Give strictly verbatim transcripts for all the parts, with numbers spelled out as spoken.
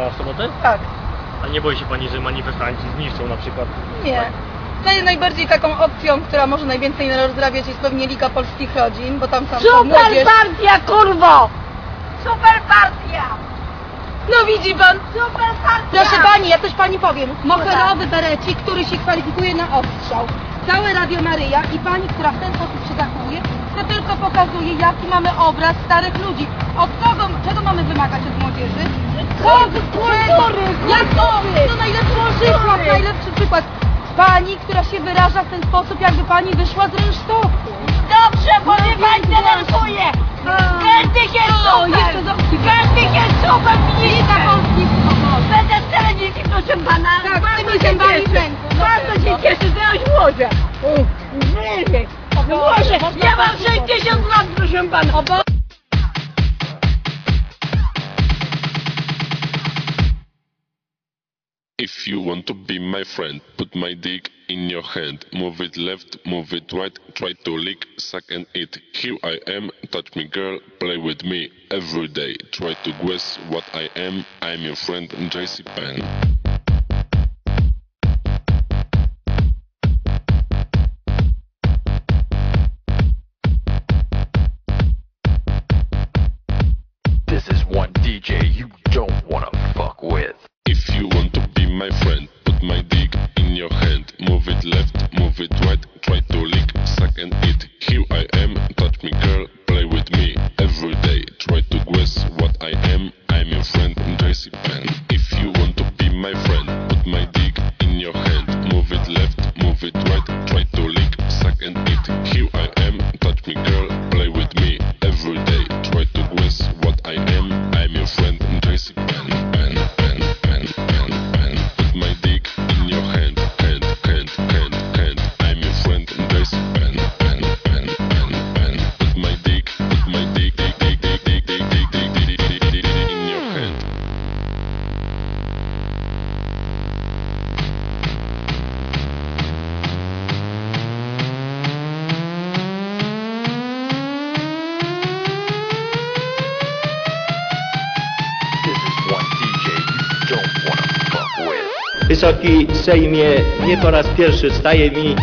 A w sobotę? Tak. A nie boi się Pani, że manifestanci zniszczą na przykład? Nie. Naj, najbardziej taką opcją, która może najwięcej rozdrabiać, jest pewnie Liga Polskich Rodzin, bo tam są młodzież. Super partia, kurwo! Super partia! No widzi Pan? Super partia! Proszę Pani, ja coś Pani powiem. Moherowy berecik, który się kwalifikuje na ostrzał. Całe Radio Maryja i Pani, która w ten sposób się zachowuje, to tylko pokazuje, jaki mamy obraz starych ludzi. Od kogo, czego mamy wymagać od młodzieży? Kultury, kultury, kultury. To najlepszy przykład, najlepszy przykład. Pani, która się wyraża w ten sposób, jakby Pani wyszła z rynsztoku. Dobrze, bo no, mnie Pani denerwuje. Każdy jest super. Każdy jest super w Liga Polskich. Będę cztery dzieci, proszę Pana. Tak, bardzo się cieszę. Bardzo się cieszę, że już młodzież. Boże, ja mam sześćdziesiąt lat, proszę Pana. If you want to be my friend, put my dick in your hand. Move it left, move it right, try to lick, suck and eat. Here I am, touch me girl, play with me every day. Try to guess what I am, I'm your friend J C Penn. This is one D J you don't wanna fuck with. If you want to be my friend, put my dick in your hand. Move it left, move it right, try to lick, suck and eat. Here I am, touch me girl, play with me every day. Try to guess what I am, I'm your friend J C Penn. If you want to be my friend, put my dick in your hand. Move it left, move it right, try to lick, suck and eat. Here I am, touch me girl, play with me every day. Try to guess what I am, I'm your friend J C Penn. Wysoki Sejmie, nie po raz pierwszy staje mi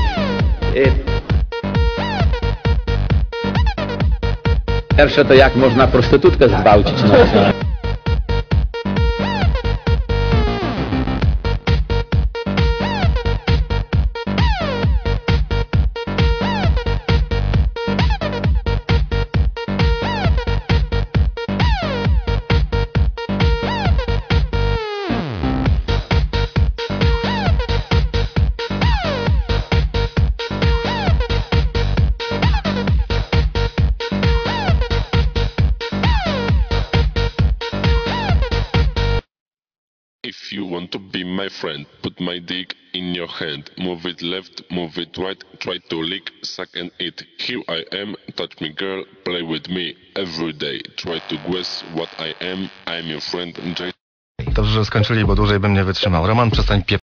y... Pierwsze to jak można prostytutkę zgwałcić. No. If you want to be my friend, put my dick in your hand. Move it left, move it right, try to lick, suck and eat. Here I am, touch me girl, play with me every day. Try to guess what I am, I'm your friend J. Dobrze, że skończyli, bo dłużej bym nie wytrzymał. Roman, przestań pie...